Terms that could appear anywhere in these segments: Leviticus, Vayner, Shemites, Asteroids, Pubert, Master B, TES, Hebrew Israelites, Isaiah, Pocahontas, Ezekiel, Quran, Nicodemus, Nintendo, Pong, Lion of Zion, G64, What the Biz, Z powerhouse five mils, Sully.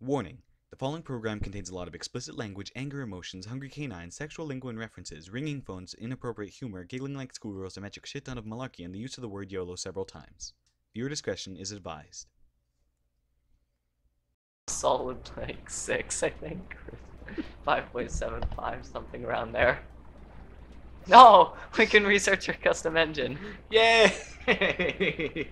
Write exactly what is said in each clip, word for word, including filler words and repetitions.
Warning. The following program contains a lot of explicit language, anger, emotions, hungry canines, sexual linguine references, ringing phones, inappropriate humor, giggling like schoolgirls, a magic shit ton of malarkey, and the use of the word YOLO several times. Viewer discretion is advised. Solid like six, I think. five point seven five, something around there. No! We can research your custom engine. Yay!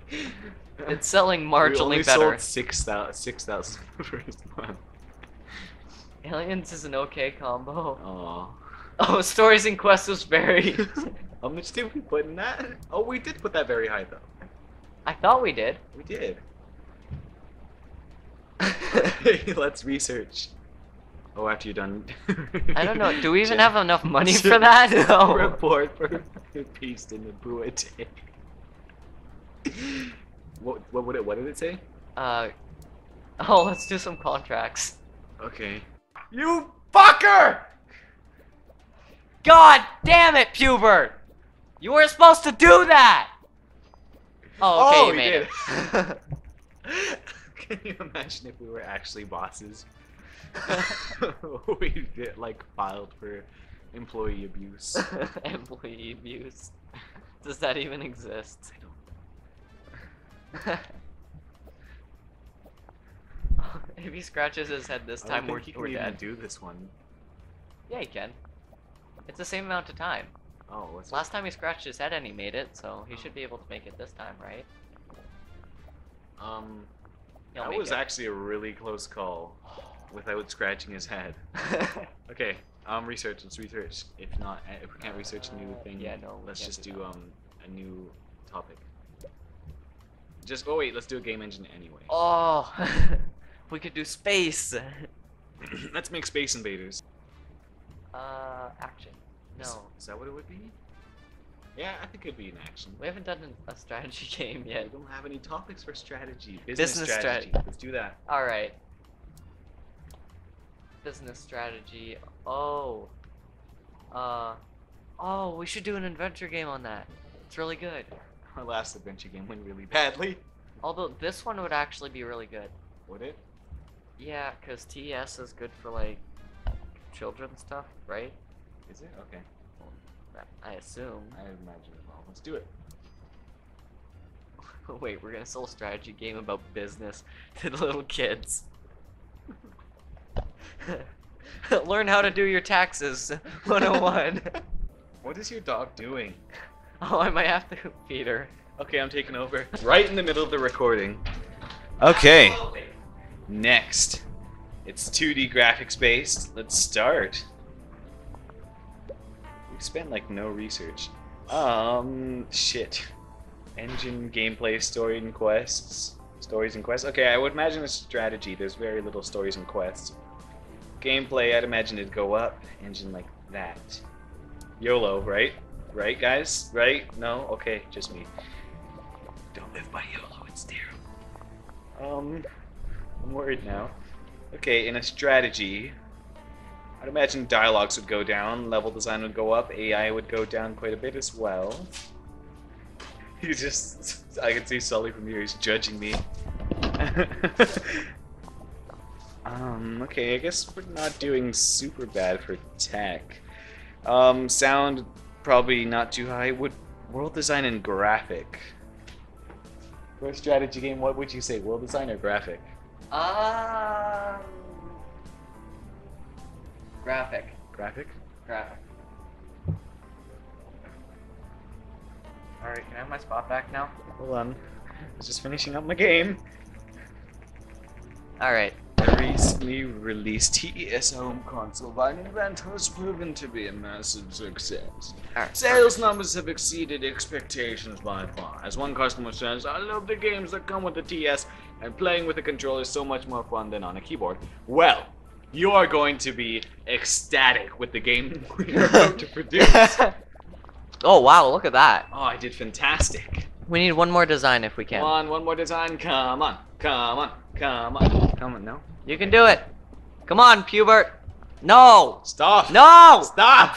It's selling marginally we only better. Sold six thousand six thousand for his month. Aliens is an okay combo. Oh. Oh, Stories and Quests was very. How much did we put in that? Oh, we did put that very high though. I thought we did. We did. Let's research. Oh, after you're done. I don't know. Do we even Jeff. have enough money Jeff. for that? No. Report for peace in the Buate. What what would it what did it say? Uh oh, let's do some contracts. Okay. You fucker! God damn it, Pubert! You weren't supposed to do that. Oh, okay, oh, you made it. Can you imagine if we were actually bosses? We did, like filed for employee abuse. Employee abuse. Does that even exist? I don't. If he scratches his head this time, we're, we're dead. Do this one. Yeah, he can. It's the same amount of time. Oh. What's Last time he scratched his head and he made it, so he oh. should be able to make it this time, right? Um, He'll that was it. actually a really close call, without scratching his head. Okay. Um, research. Let's research. If not, if we can't research a new thing, yeah, no. Let's just do, do um a new topic. Just oh wait, let's do a game engine anyway. Oh, we could do space. Let's make Space Invaders. Uh, action. No. Is, is that what it would be? Yeah, I think it'd be an action. We haven't done a strategy game yet. We don't have any topics for strategy. Business, Business strategy. strategy. Let's do that. All right. Business strategy. Oh. Uh. Oh, we should do an adventure game on that. It's really good. Our last adventure game went really badly. Although this one would actually be really good. Would it? Yeah, because T E S is good for like children's stuff, right? Is it? Okay. Well, I assume. I imagine as well. Let's do it. Wait, we're gonna sell a strategy game about business to the little kids. Learn how to do your taxes one oh one. What is your dog doing? Oh, I might have to feed her. Okay, I'm taking over. Right in the middle of the recording. Okay. Absolutely. Next. It's two D graphics based. Let's start. We spent like no research. Um, shit. Engine, gameplay, story and quests. Stories and quests. Okay, I would imagine a strategy. There's very little stories and quests. Gameplay, I'd imagine it'd go up. Engine like that. YOLO, right? Right, guys? Right? No? Okay, just me. Don't live by YOLO, it's terrible. Um, I'm worried now. Okay, in a strategy, I'd imagine dialogues would go down, level design would go up, A I would go down quite a bit as well. He's just, I can see Sully from here, he's judging me. um, okay, I guess we're not doing super bad for tech. Um, sound. Probably not too high. Would world design and graphic? For a strategy game, what would you say? World design or graphic? Um, graphic. Graphic? Graphic. Alright, can I have my spot back now? Hold on. I was just finishing up my game. Alright. The recently released T E S home console by Nintendo has proven to be a massive success. Right, Sales perfect. numbers have exceeded expectations by far. As one customer says, I love the games that come with the T E S, and playing with a controller is so much more fun than on a keyboard. Well, you are going to be ecstatic with the game we are about to produce. Oh wow, look at that. Oh, I did fantastic. We need one more design if we can. Come on, one more design, come on, come on, come on, come on, no. You can do it. Come on, Pubert. No. Stop. No. Stop.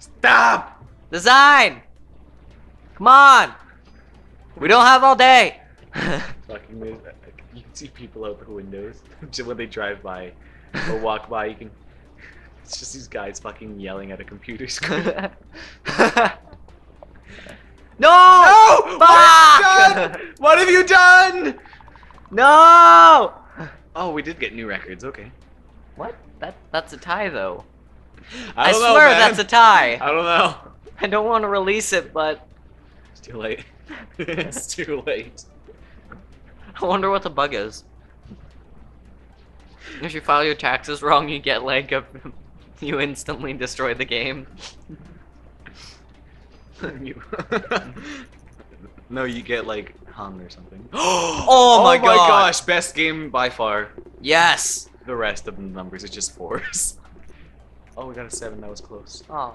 Stop. Design. Come on. We don't have all day. Fucking see people out the windows when they drive by or walk by. You can. It's just these guys fucking yelling at a computer screen. No! No! Fuck! What have you done? What have you done? No! Oh, we did get new records. Okay. What? That that's a tie though. I, don't I know, swear man. That's a tie. I don't know. I don't want to release it, but it's too late. It's too late. I wonder what the bug is. If you file your taxes wrong, you get like a you instantly destroy the game. you No, you get like hung or something. oh, oh my, my god. gosh, best game by far. Yes. The rest of the numbers is just fours. Oh, we got a seven. That was close. Oh.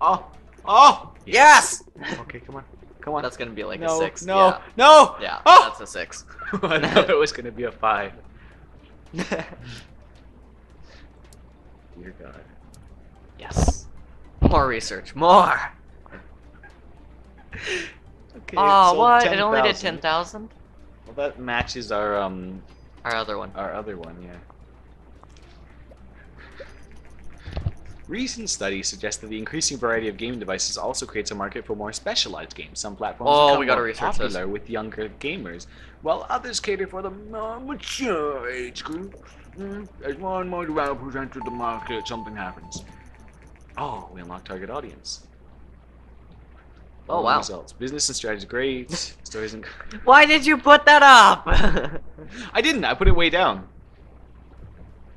oh. Oh. Yes. Okay, come on. Come on. That's gonna be like no, a six. No. Yeah. No. Yeah. Oh! That's a six. I thought it was gonna be a five. Dear God. Yes. More research. More. Okay, oh, what? ten, it only did ten thousand. Well, that matches our um. Our other one. Our other one, yeah. Recent studies suggest that the increasing variety of gaming devices also creates a market for more specialized games. Some platforms oh, become more popular this. with younger gamers, while others cater for the more mature age group. As more and more developers enter the market, something happens. Oh, we unlock target audience. Oh, wow. Results. Business and strategy, great. Stories and... Why did you put that up? I didn't. I put it way down.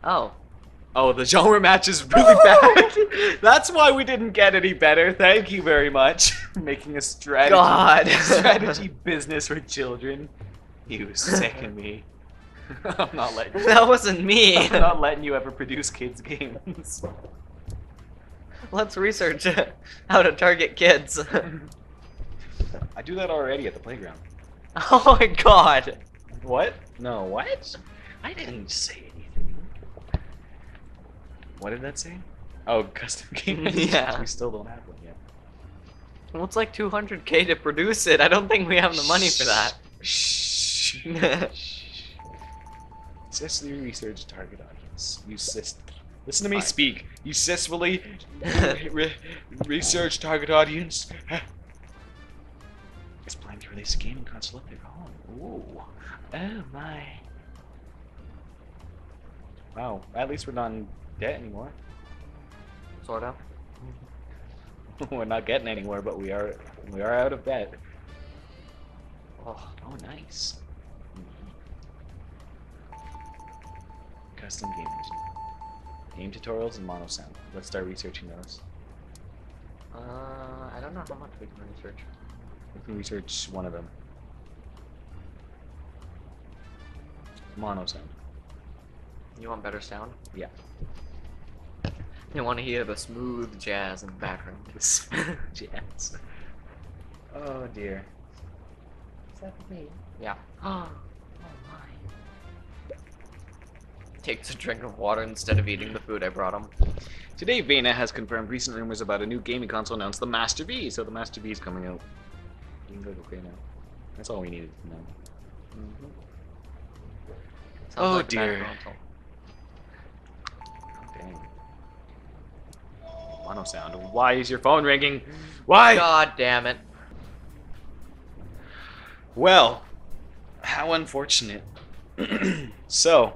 Oh. Oh, the genre match is really bad. That's why we didn't get any better. Thank you very much. Making a strategy. God. Strategy business for children. You sick of me. I'm not letting you. That wasn't me. I'm not letting you ever produce kids' games. Let's research how to target kids. I do that already at the playground. Oh my god! What? No, what? I didn't say anything. What did that say? Oh, custom game. Yeah. We still don't have one yet. Well, it's like two hundred K to produce it. I don't think we have the money for that. Shh. Successfully research target audience. Use system. Listen to me Fine. speak. You successfully re research target audience. It's planned to release a gaming console at their home. Ooh. Oh my. Wow. At least we're not in debt anymore. Sort of. We're not getting anywhere, but we are we are out of debt. Oh, oh nice. Mm-hmm. Custom game engine. Game tutorials and mono sound. Let's start researching those. Uh, I don't know how much we can research. We can research one of them. Mono sound. You want better sound? Yeah. You want to hear the smooth jazz in the background. Smooth jazz. Oh dear. Is that for me? Yeah. Oh. Takes a drink of water instead of eating the food I brought him. Today, Vayner has confirmed recent rumors about a new gaming console announced, the Master B. So the Master B is coming out. You can go okay now. That's all we needed to know. Mm-hmm. Oh like dear. Dang. Mono sound. Why is your phone ringing? Why? God damn it. Well, how unfortunate. So.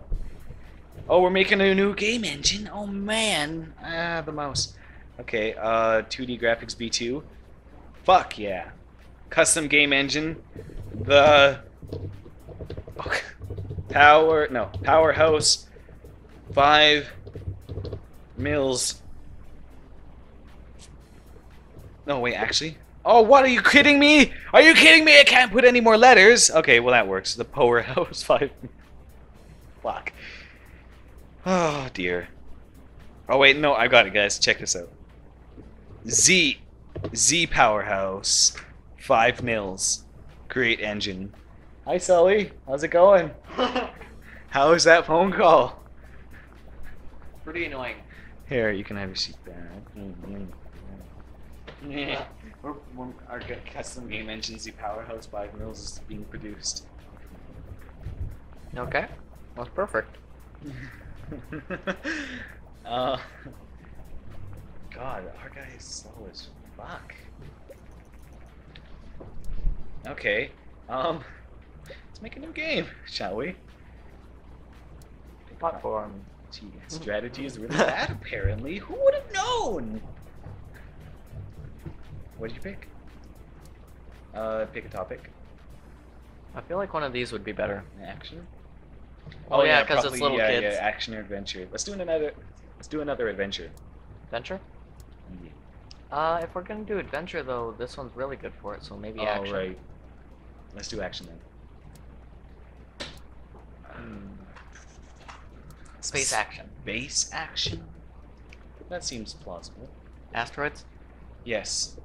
Oh, we're making a new game engine. Oh man, ah, the mouse. Okay, uh, two D graphics B two. Fuck yeah, custom game engine. The oh, power no powerhouse five mils. No wait, actually. Oh, what are you kidding me? Are you kidding me? I can't put any more letters. Okay, well that works. The powerhouse five. Fuck. Oh dear. Oh wait, no, I got it guys, check this out. Z Z powerhouse five mils. Great engine. Hi Sully, how's it going? How is that phone call? Pretty annoying. Here, you can have your seat there. Yeah. We're, we're, our custom game engine Z powerhouse five mils is being produced. Okay, that's perfect. uh, God, our guy is slow as fuck. Okay, um, let's make a new game, shall we? Platform. Gee, strategy is really bad, apparently. Who would have known? What did you pick? Uh, pick a topic. I feel like one of these would be better. Action. Oh, oh yeah, because yeah, it's little yeah, kids. Yeah, action or adventure. Let's do another. Let's do another adventure. Adventure? Yeah. Uh, if we're gonna do adventure though, this one's really good for it. So maybe oh, action. All right. Let's do action then. Um, Space action. Space action. That seems plausible. Asteroids. Yes.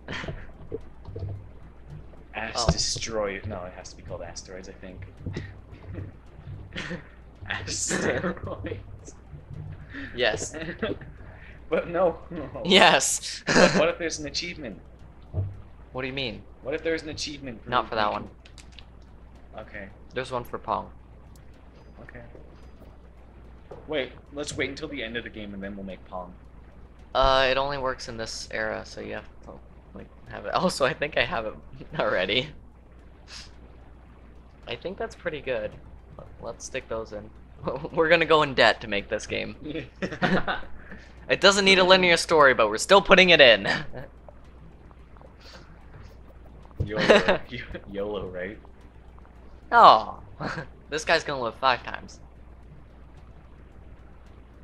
Ast oh. Destroyed. No, it has to be called Asteroids, I think. Asteroids. Yes. But no. no. Yes. But what if there's an achievement? What do you mean? What if there's an achievement? For Not for that one. Okay. There's one for Pong. Okay. Wait, let's wait until the end of the game and then we'll make Pong. Uh, it only works in this era, so you have to like have it. Also, I think I have it already. I think that's pretty good. Let's stick those in. We're gonna go in debt to make this game. It doesn't need a linear story, but we're still putting it in. YOLO, YOLO, right? Oh, this guy's gonna live five times.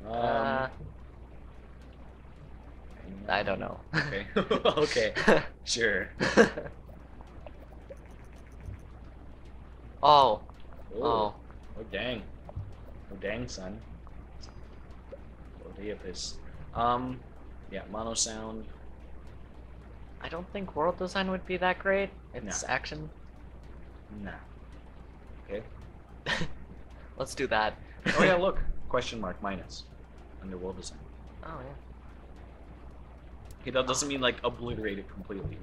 Um... Uh, I don't know. Okay. Okay. Sure. Oh. Ooh. Oh. Oh dang. Oh dang, son. Oh Oedipus. Um. Yeah. Mono sound. I don't think world design would be that great. It's no. action. Nah. Okay. Let's do that. Oh yeah. Look. Question mark minus. Under world design. Oh yeah. Okay, that doesn't mean like obliterate it completely.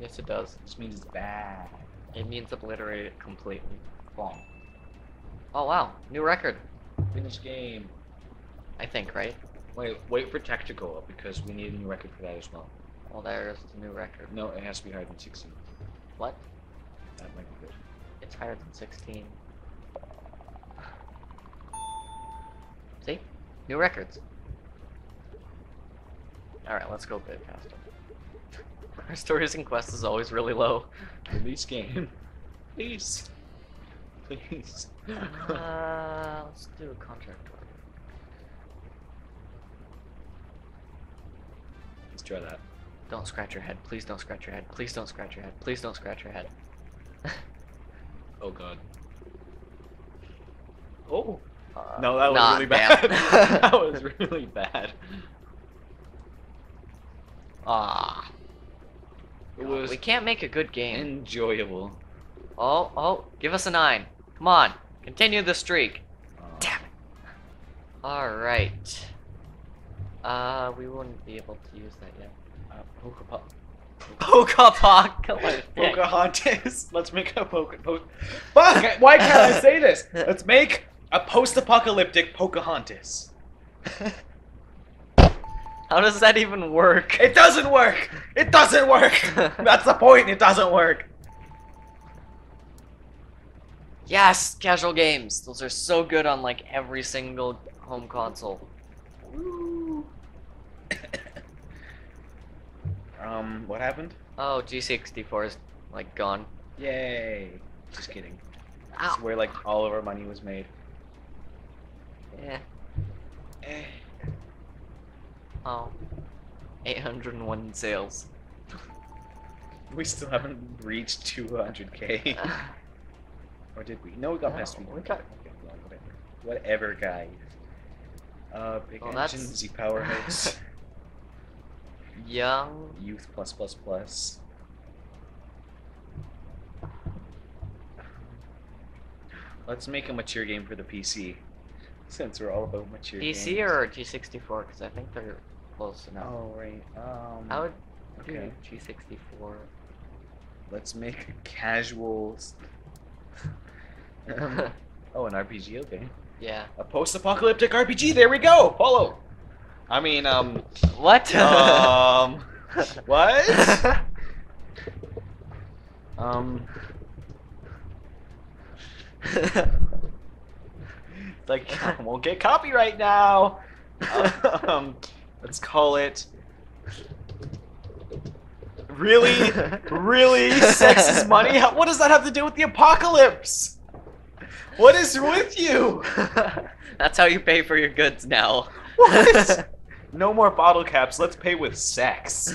Yes, it does. It just means it's bad. It means obliterate it completely. Wrong. Oh wow, new record. Finished game. I think, right? Wait, wait for tactical because we need a new record for that as well. Well, there's the new record. No, it has to be higher than sixteen. What? That might be good. It's higher than sixteen. See? New records. Alright, let's go a bit faster. Our stories and quests is always really low. Release game. Please. Please. Uh, let's do a contract order. Let's try that. Don't scratch your head. Please don't scratch your head. Please don't scratch your head. Please don't scratch your head. Oh god. Oh! Uh, no, that was really bad. That was really bad. Ah, it was we can't make a good game. Enjoyable. Oh, oh, give us a nine. Come on, continue the streak. Uh, Damn it. All right. Uh, we wouldn't be able to use that yet. Uh, Pokepop. Pokepop. Pocahontas. Let's make a poke. Po Fuck! Why can't I say this? Let's make a post-apocalyptic Pocahontas. How does that even work? It doesn't work! It doesn't work! That's the point, it doesn't work! Yes! Casual games! Those are so good on like every single home console. um, what happened? Oh, G sixty-four is like gone. Yay! Just kidding. Ow. It's where like all of our money was made. Yeah. Eh. Oh, eight hundred and one sales. We still haven't reached two hundred K. Or did we? No, we got no, past we got... Okay, whatever. Whatever, guys. Uh, big well, engine, that's... Z powerhouse. Young. Youth plus plus plus. Let's make a mature game for the P C. Since we're all about mature games. P C or G sixty-four? Because I think they're... Close enough. Oh, right. Um, I would okay. do G sixty-four. Let's make a casual... um, Oh, an R P G, okay. Yeah. A post-apocalyptic R P G, there we go! Follow! I mean, um... What? Um... what? um... like, I won't get copyright now! um, let's call it... Really? Really? Sex is money? What does that have to do with the apocalypse? What is with you? That's how you pay for your goods now. What? No more bottle caps. Let's pay with sex.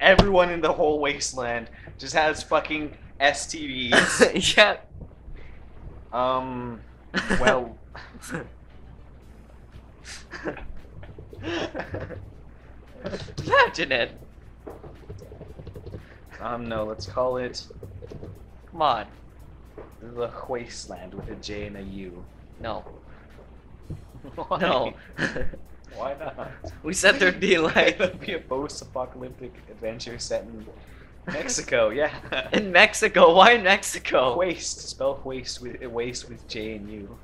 Everyone in the whole wasteland just has fucking S T Ds. Yeah. Um, well... Imagine it. Um, no, let's call it... Come on. The Wasteland with a J and a U. No. Why? No. Why not? We said there'd be like... There'd be a post-apocalyptic adventure set in Mexico, yeah. In Mexico? Why in Mexico? Waste. Spell waste with, waste with J and U.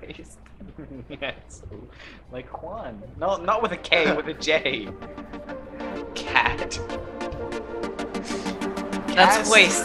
Waste? Yes. Like Juan. No, not with a K, with a J. Cat. That's waste.